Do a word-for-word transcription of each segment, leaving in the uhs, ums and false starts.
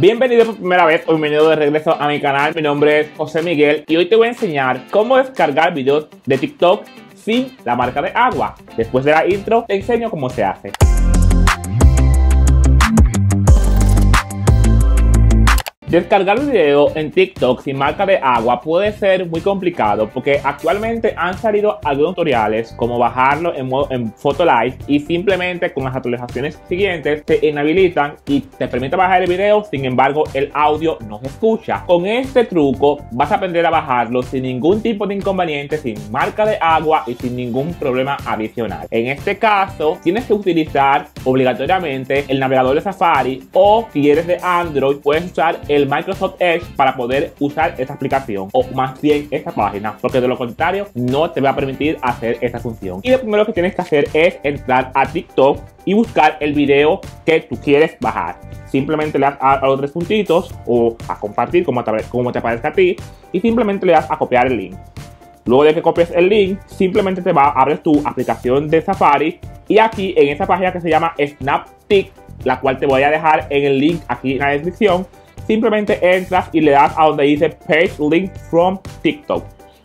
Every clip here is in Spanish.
Bienvenido por primera vez o bienvenido de regreso a mi canal. Mi nombre es José Miguel y hoy te voy a enseñar cómo descargar videos de TikTok sin la marca de agua. Después de la intro te enseño cómo se hace. Descargar un video en TikTok sin marca de agua puede ser muy complicado porque actualmente han salido algunos tutoriales como bajarlo en, modo, en Photo Live y simplemente con las actualizaciones siguientes te inhabilitan y te permite bajar el video, sin embargo el audio no se escucha. Con este truco vas a aprender a bajarlo sin ningún tipo de inconveniente, sin marca de agua y sin ningún problema adicional. En este caso tienes que utilizar obligatoriamente el navegador de Safari o si eres de Android puedes usar el el Microsoft Edge para poder usar esta aplicación o más bien esta página, porque de lo contrario no te va a permitir hacer esta función. Y lo primero que tienes que hacer es entrar a TikTok y buscar el video que tú quieres bajar. Simplemente le das a, a los tres puntitos o a compartir como te, como te aparezca a ti y simplemente le das a copiar el link. Luego de que copies el link, simplemente te va a abrir tu aplicación de Safari y aquí en esta página que se llama SnapTik, la cual te voy a dejar en el link aquí en la descripción. Simplemente entras y le das a donde dice Paste Link from TikTok.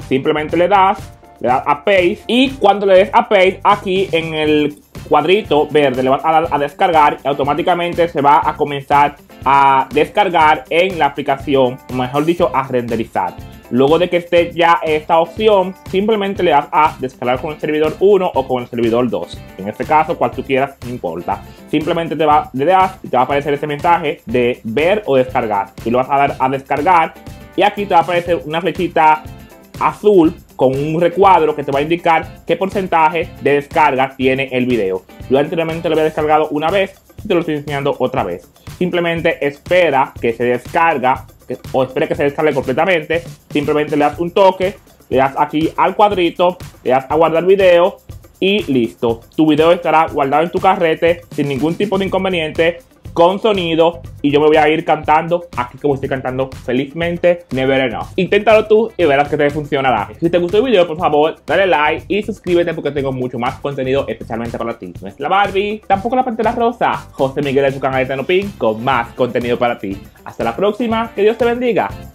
Simplemente le das, le das a Paste y cuando le des a Paste, aquí en el cuadrito verde le vas a dar a descargar y automáticamente se va a comenzar a descargar en la aplicación, mejor dicho, a renderizar. Luego de que esté ya esta opción, simplemente le das a descargar con el servidor uno o con el servidor dos. En este caso, cual tú quieras, no importa. Simplemente te va, le das y te va a aparecer ese mensaje de ver o descargar. Y lo vas a dar a descargar. Y aquí te va a aparecer una flechita azul con un recuadro que te va a indicar qué porcentaje de descarga tiene el video. Yo anteriormente lo había descargado una vez y te lo estoy enseñando otra vez. Simplemente espera que se descarga. Que, o espera que se descargue completamente. Simplemente le das un toque, le das aquí al cuadrito, le das a guardar video y listo. Tu video estará guardado en tu carrete sin ningún tipo de inconveniente, con sonido, y yo me voy a ir cantando aquí como estoy cantando felizmente Never Enough. Inténtalo tú y verás que te funcionará. Si te gustó el video, por favor dale like y suscríbete porque tengo mucho más contenido especialmente para ti. No es la Barbie, tampoco la Pantera Rosa. José Miguel de tu canal de Tenopin con más contenido para ti. Hasta la próxima, que Dios te bendiga.